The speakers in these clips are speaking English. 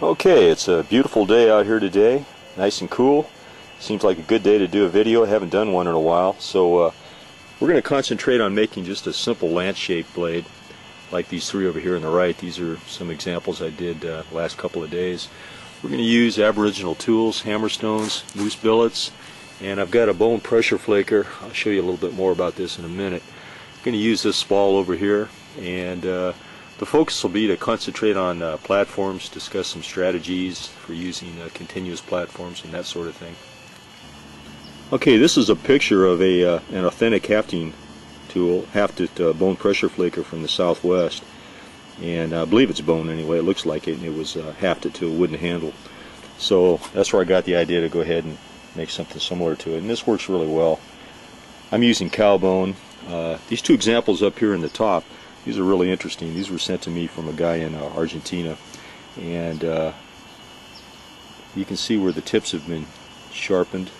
Okay, it's a beautiful day out here today, nice and cool. Seems like a good day to do a video. I haven't done one in a while, so we're going to concentrate on making just a simple lance-shaped blade like these three over here on the right. These are some examples I did the last couple of days. We're going to use aboriginal tools, hammerstones, moose billets, and I've got a bone pressure flaker. I'll show you a little bit more about this in a minute. I'm going to use this ball over here, and the focus will be to concentrate on platforms, discuss some strategies for using continuous platforms and that sort of thing. Okay, this is a picture of an authentic hafting tool, hafted bone pressure flaker from the Southwest. And I believe it's bone anyway, it looks like it, and it was hafted to a wooden handle. So that's where I got the idea to go ahead and make something similar to it. And this works really well. I'm using cow bone. These two examples up here in the top, these are really interesting. These were sent to me from a guy in Argentina, and you can see where the tips have been sharpened,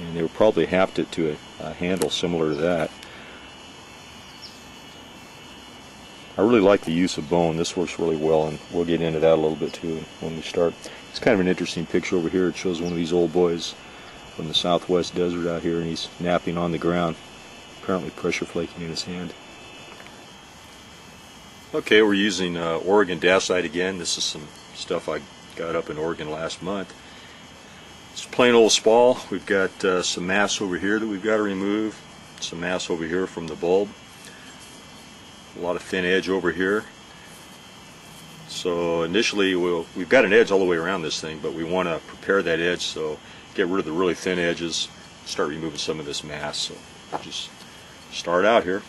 and they were probably hafted to a handle similar to that. I really like the use of bone. This works really well, and we'll get into that a little bit too when we start. It's kind of an interesting picture over here. It shows one of these old boys from the Southwest desert out here, and he's napping on the ground, apparently pressure flaking in his hand. Okay, we're using Oregon Dacite again. This is some stuff I got up in Oregon last month. It's a plain old spall. We've got some mass over here that we've got to remove, some mass over here from the bulb, a lot of thin edge over here. So initially we've got an edge all the way around this thing, but we want to prepare that edge, so get rid of the really thin edges, start removing some of this mass. So just start out here.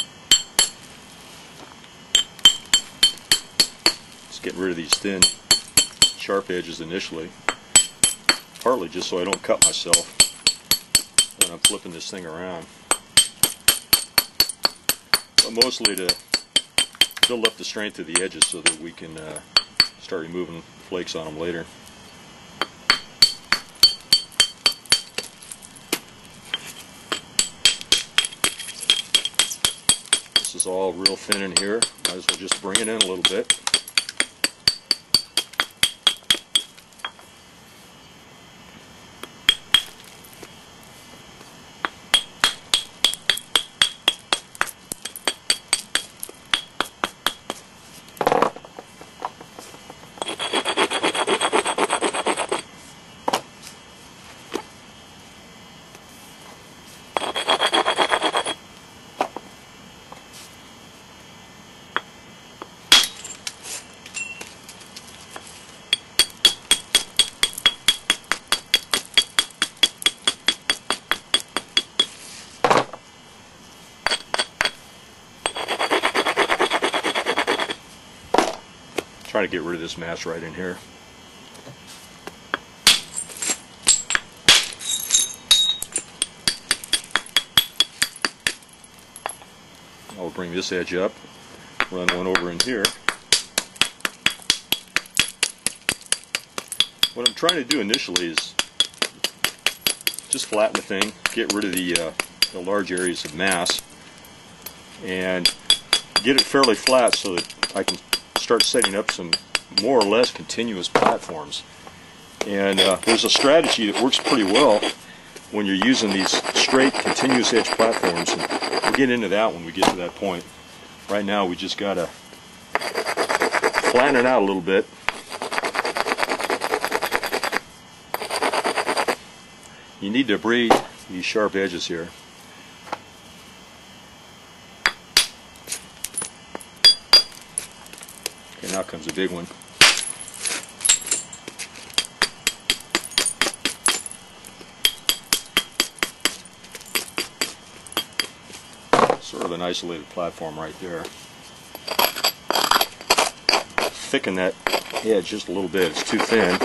Get rid of these thin, sharp edges initially, partly just so I don't cut myself when I'm flipping this thing around, but mostly to build up the strength of the edges so that we can start removing flakes on them later. This is all real thin in here, might as well just bring it in a little bit. Try to get rid of this mass right in here. I'll bring this edge up, run one over in here. What I'm trying to do initially is just flatten the thing, get rid of the large areas of mass, and get it fairly flat so that I can start setting up some more or less continuous platforms. And there's a strategy that works pretty well when you're using these straight continuous edge platforms, and we'll get into that when we get to that point. Right now we just gotta flatten it out a little bit. You need to braid these sharp edges here. And now comes a big one. Sort of an isolated platform right there. Thicken that edge just a little bit. It's too thin.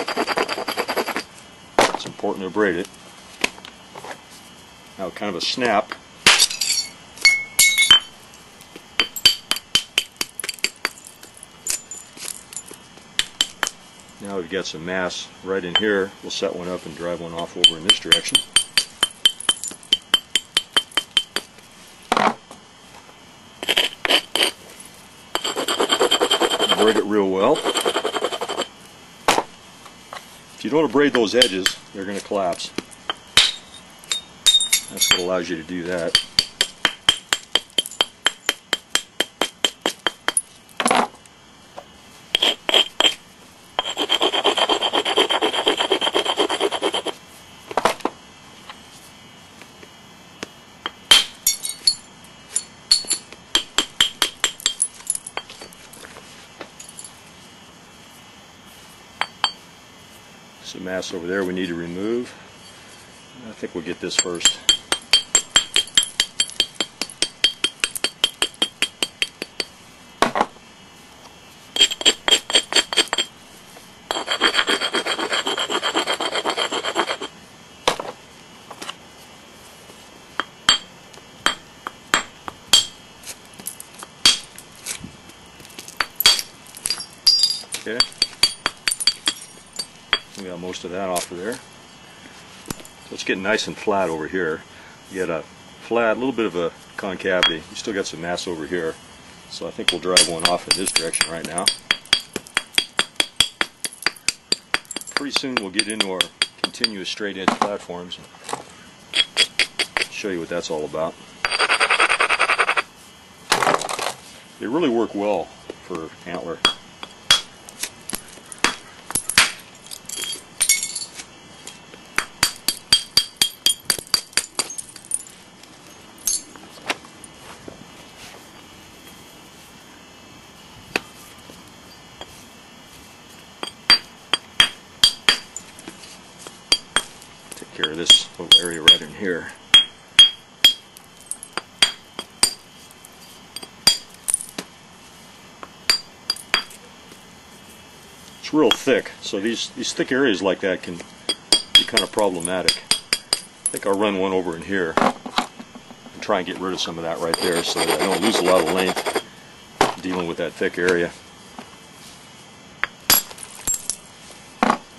It's important to braid it. Now kind of a snap. Now we've got some mass right in here. We'll set one up and drive one off over in this direction. Braid it real well. If you don't abrade those edges, they're going to collapse. That's what allows you to do that. The mass over there we need to remove. I think we'll get this first. Okay. We got most of that off of there. So it's getting nice and flat over here. You got a flat, a little bit of a concavity. You still got some mass over here. So I think we'll drive one off in this direction right now. Pretty soon we'll get into our continuous straight edge platforms and show you what that's all about. They really work well for antler. Care of this little area right in here. It's real thick, so these thick areas like that can be kind of problematic. I think I'll run one over in here and try and get rid of some of that right there so that I don't lose a lot of length dealing with that thick area.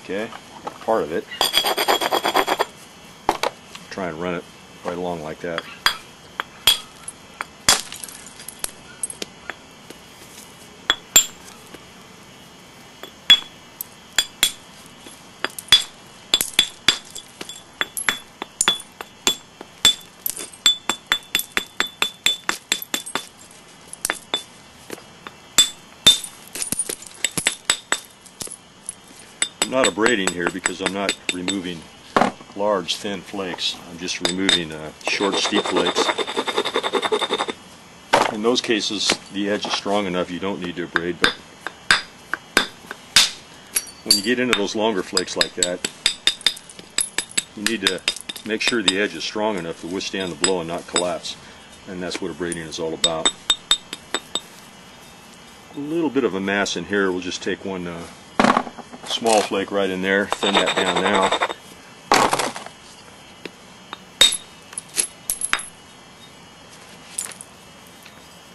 Okay, part of it. Try and run it right along like that. I'm not abrading here because I'm not removing large thin flakes. I'm just removing short steep flakes. In those cases the edge is strong enough you don't need to abrade, but when you get into those longer flakes like that you need to make sure the edge is strong enough to withstand the blow and not collapse, and that's what abrading is all about. A little bit of a mass in here, we'll just take one small flake right in there, thin that down now.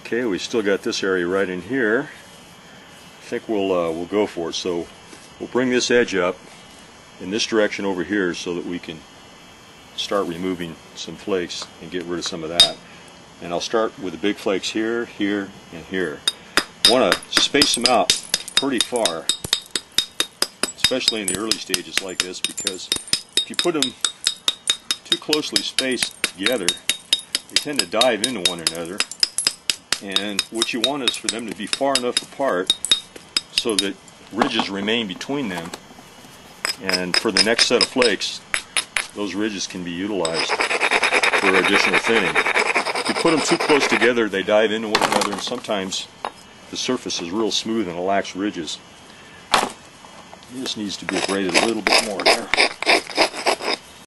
Okay, we still got this area right in here. I think we'll go for it. So we'll bring this edge up in this direction over here so that we can start removing some flakes and get rid of some of that. And I'll start with the big flakes here, here, and here. I want to space them out pretty far, especially in the early stages like this, because if you put them too closely spaced together, they tend to dive into one another. And what you want is for them to be far enough apart so that ridges remain between them, and for the next set of flakes those ridges can be utilized for additional thinning. If you put them too close together they dive into one another, and sometimes the surface is real smooth and it lacks ridges. This needs to be abraded a little bit more here.